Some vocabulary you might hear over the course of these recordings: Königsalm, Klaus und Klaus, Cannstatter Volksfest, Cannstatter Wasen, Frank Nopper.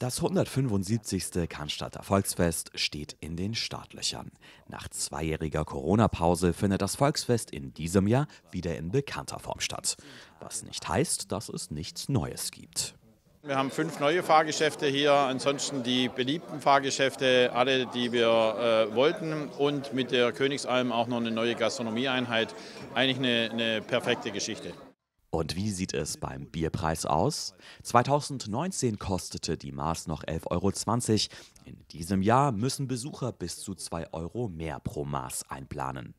Das 175. Cannstatter Volksfest steht in den Startlöchern. Nach zweijähriger Corona-Pause findet das Volksfest in diesem Jahr wieder in bekannter Form statt. Was nicht heißt, dass es nichts Neues gibt. Wir haben 5 neue Fahrgeschäfte hier, ansonsten die beliebten Fahrgeschäfte, alle die wir wollten, und mit der Königsalm auch noch eine neue Gastronomieeinheit. Eigentlich eine perfekte Geschichte. Und wie sieht es beim Bierpreis aus? 2019 kostete die Maß noch 11,20 €. In diesem Jahr müssen Besucher bis zu 2 € mehr pro Maß einplanen.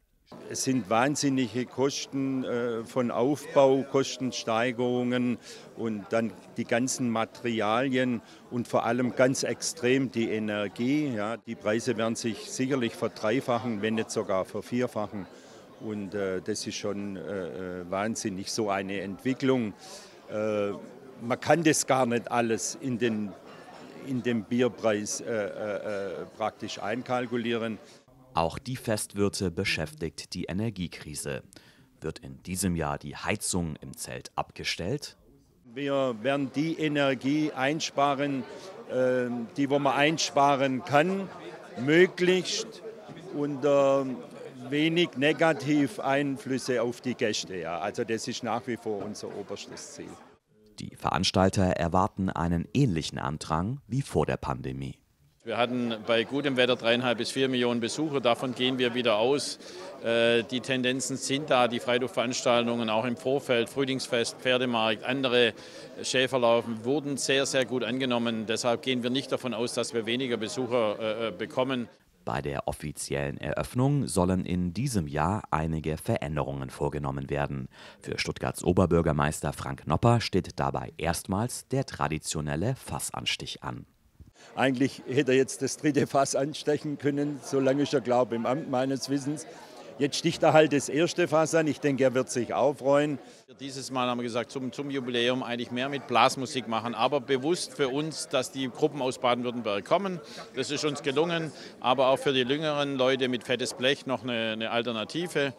Es sind wahnsinnige Kosten von Aufbau, Kostensteigerungen und dann die ganzen Materialien und vor allem ganz extrem die Energie. Ja, die Preise werden sich sicherlich verdreifachen, wenn nicht sogar vervierfachen. Und das ist schon wahnsinnig, so eine Entwicklung. Man kann das gar nicht alles in den Bierpreis praktisch einkalkulieren. Auch die Festwirte beschäftigt die Energiekrise. Wird in diesem Jahr die Heizung im Zelt abgestellt? Wir werden die Energie einsparen, die wo man einsparen kann, möglichst unter wenig negative Einflüsse auf die Gäste. Ja. Also das ist nach wie vor unser oberstes Ziel. Die Veranstalter erwarten einen ähnlichen Andrang wie vor der Pandemie. Wir hatten bei gutem Wetter 3,5 bis 4 Millionen Besucher. Davon gehen wir wieder aus. Die Tendenzen sind da. Die Freiluftveranstaltungen auch im Vorfeld, Frühlingsfest, Pferdemarkt, andere Schäferlaufen wurden sehr, sehr gut angenommen. Deshalb gehen wir nicht davon aus, dass wir weniger Besucher bekommen. Bei der offiziellen Eröffnung sollen in diesem Jahr einige Veränderungen vorgenommen werden. Für Stuttgarts Oberbürgermeister Frank Nopper steht dabei erstmals der traditionelle Fassanstich an. Eigentlich hätte er jetzt das 3. Fass anstechen können, solange ist er, glaube ich, im Amt meines Wissens. Jetzt sticht er halt das 1. Fass an. Ich denke, er wird sich auch freuen. Dieses Mal haben wir gesagt, zum Jubiläum eigentlich mehr mit Blasmusik machen, aber bewusst für uns, dass die Gruppen aus Baden-Württemberg kommen. Das ist uns gelungen, aber auch für die jüngeren Leute mit fettes Blech noch eine Alternative.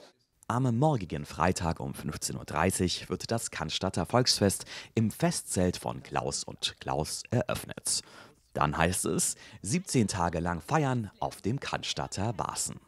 Am morgigen Freitag um 15:30 Uhr wird das Cannstatter Volksfest im Festzelt von Klaus und Klaus eröffnet. Dann heißt es, 17 Tage lang feiern auf dem Cannstatter Wasen.